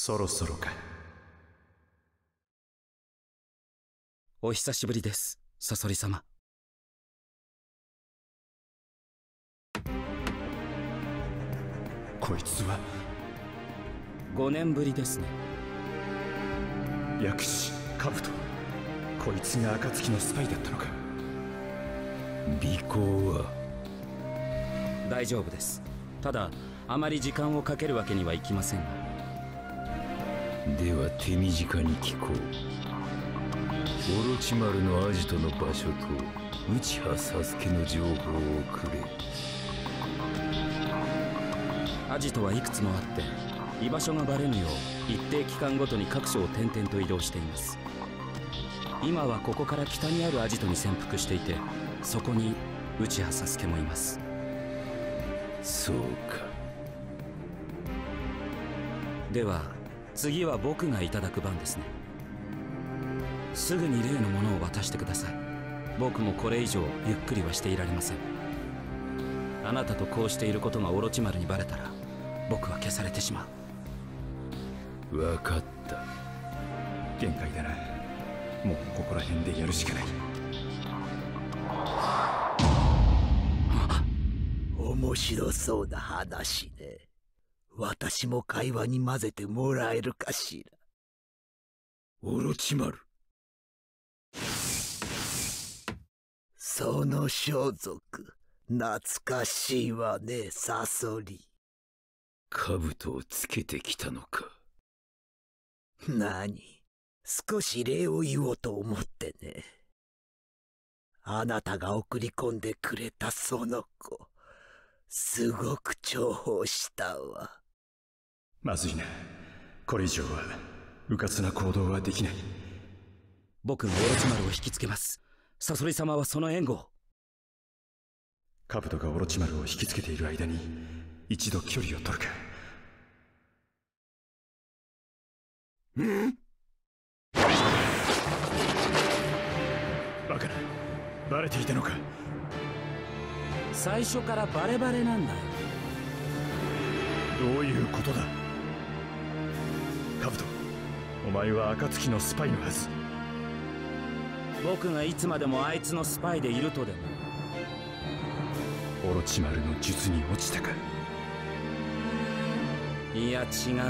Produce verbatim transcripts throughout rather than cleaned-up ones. そろそろか。お久しぶりです、サソリ様。こいつはごねんぶりですね。薬師、カブト、こいつが暁のスパイだったのか。尾行は大丈夫です。ただあまり時間をかけるわけにはいきませんが。では手短に聞こう。オロチマルのアジトの場所と内葉サスケの情報をくれ。アジトはいくつもあって居場所がバレぬよう一定期間ごとに各所を転々と移動しています。今はここから北にあるアジトに潜伏していて、そこに内葉サスケもいます。そうか。では次は僕がいただく番ですね。すぐに例のものを渡してください。僕もこれ以上ゆっくりはしていられません。あなたとこうしていることがオロチマルにバレたら僕は消されてしまう。分かった。限界だな。もうここら辺でやるしかない。面白そうな話で、私も会話に混ぜてもらえるかしら。オロチマル、その装束懐かしいわね。サソリ、兜をつけてきたのか。何、少し礼を言おうと思ってね。あなたが送り込んでくれたその子、すごく重宝したわ。まずいな。これ以上はうかつな行動はできない。僕がオロチマルを引きつけます。サソリ様はその援護を。カブトがオロチマルを引きつけている間に一度距離を取るか。うんバカな、バレていたのか。最初からバレバレなんだよ。どういうことだ。カブト、お前は暁のスパイのはず。僕がいつまでもあいつのスパイでいるとでも。オロチマルの術に落ちたか。いや違うな。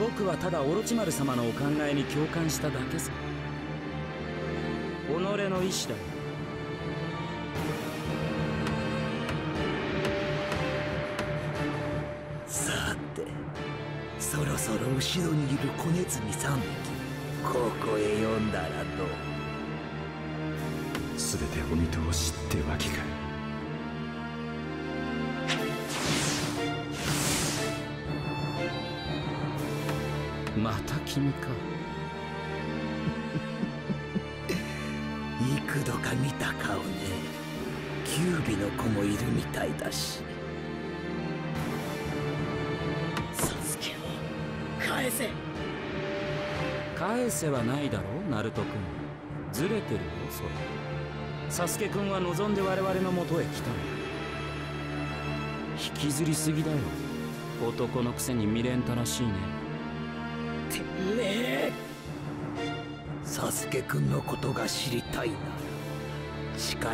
僕はただオロチマル様のお考えに共感しただけさ。己の意志だよ。そろそろ後ろにいる小ネズミさんびき、ここへ呼んだらどう。すべてお見通しってわけか。また君か。幾度か見た顔ね。キュービの子もいるみたいだし。返せ、返せはないだろう、ナルト君。ずれてるよ、それ。サスケ君は望んで我々の元へ来たの。引きずりすぎだよ。男のくせに未練たらしいね。てめえ、サスケ君のことが知りたいな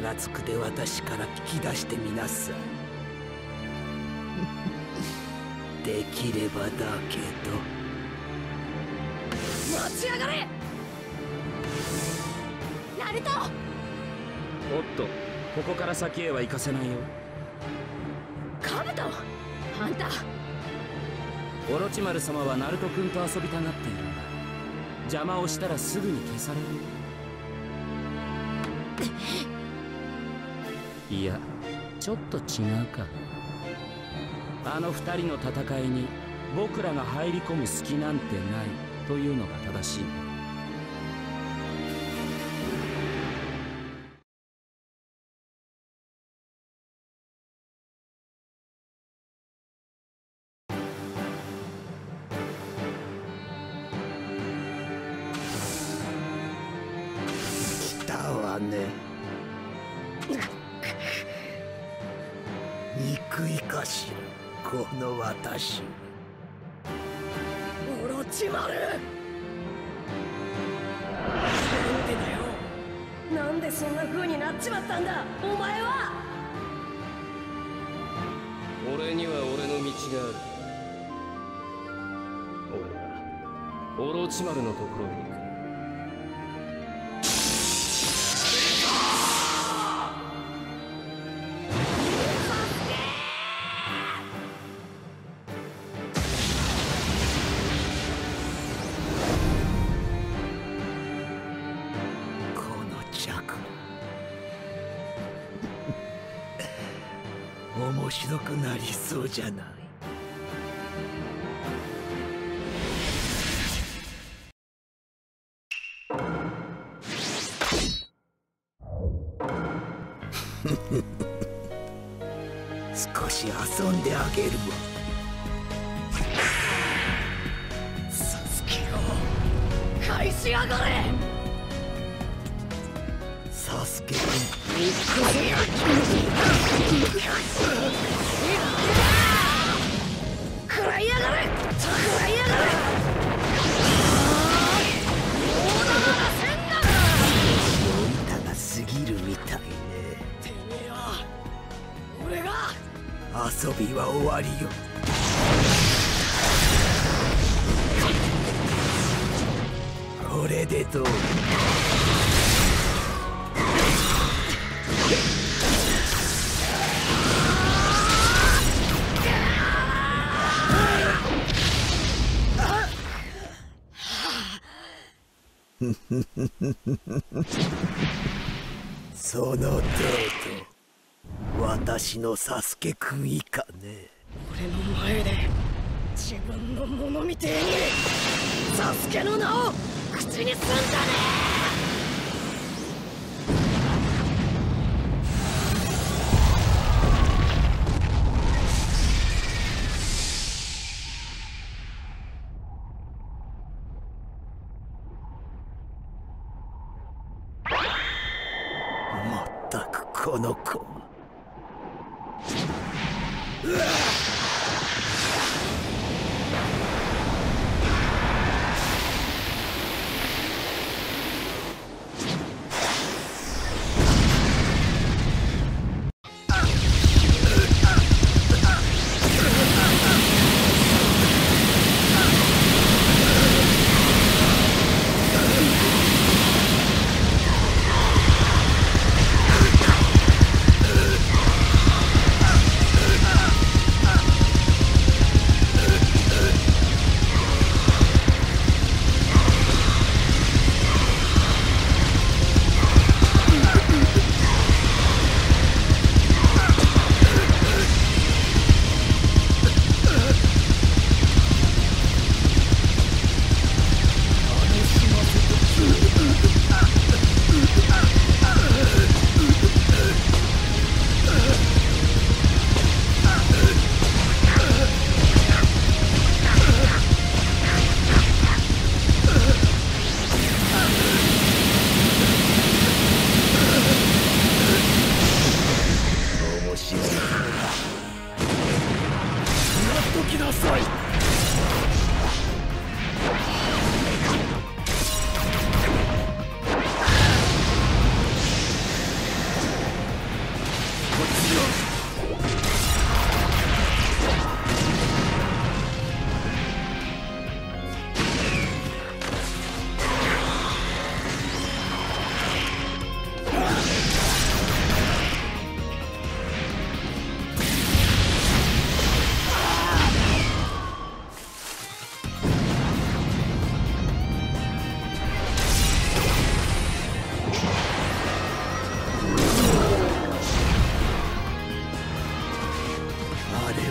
ら力ずくで私から聞き出してみなさい。できればだけど。持ち上がれナルト。おっと、ここから先へは行かせないよ。カブト、あんた。オロチマル様はナルト君と遊びたがっているんだ。邪魔をしたらすぐに消される。いやちょっと違うか。あの二人の戦いに僕らが入り込む隙なんてないというのが正しい。来たわね。憎いかしら、この私。閉まる。なんでだよ、なんでそんな風になっちまったんだお前は。俺には俺の道がある。オロチマルのところに行く。このジャク面白くなりそうじゃない。少し遊んであげるわ。サツキを返しやがれ。サスケ君、食らいやがれ、食らいやがれ。遊びは終わりよ。これでどう？その程度。私のサスケくん以下ね。俺の前で自分のものみてえにサスケの名を口にすんじゃねえ。まったくこの子は。う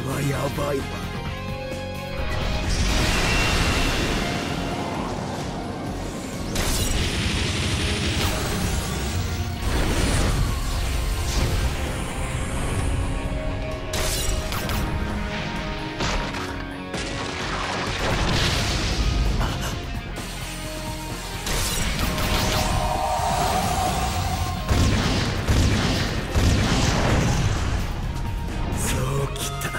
わやばいわ。そうきたか。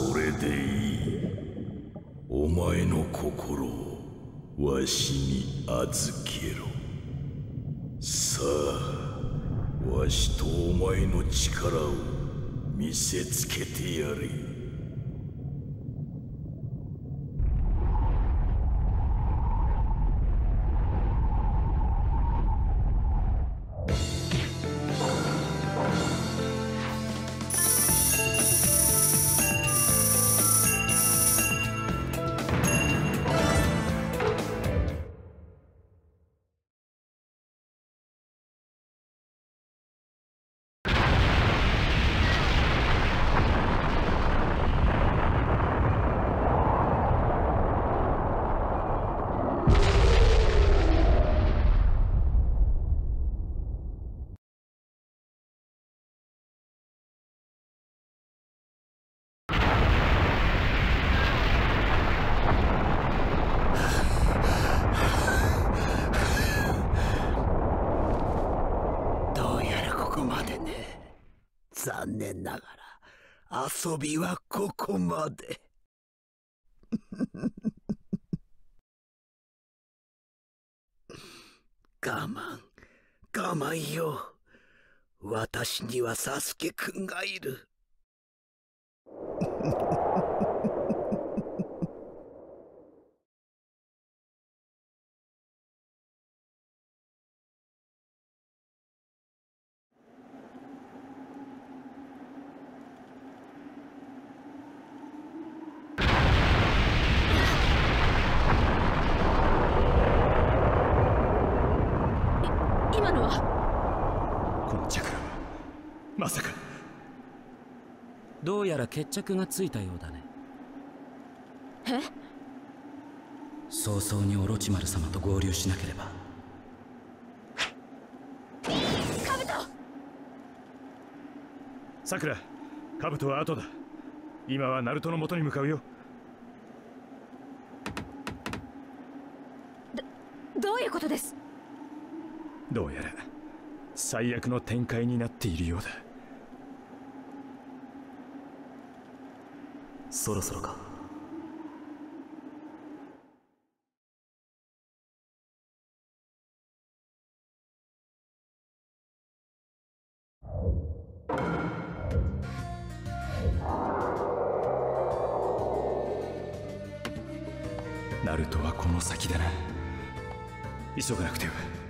それでいい。お前の心をわしに預けろ。さあ、わしとお前の力を見せつけてやれ。残念ながら遊びはここまで。我慢我慢よ。私にはサスケくんがいる。まさか。どうやら決着がついたようだね。え？早々にオロチマル様と合流しなければ。カブト！さくら、カブトは後だ。今はナルトの元に向かうよ。ど、どういうことです？どうやら最悪の展開になっているようだ。そろそろか。ナルトはこの先だな。急がなくては。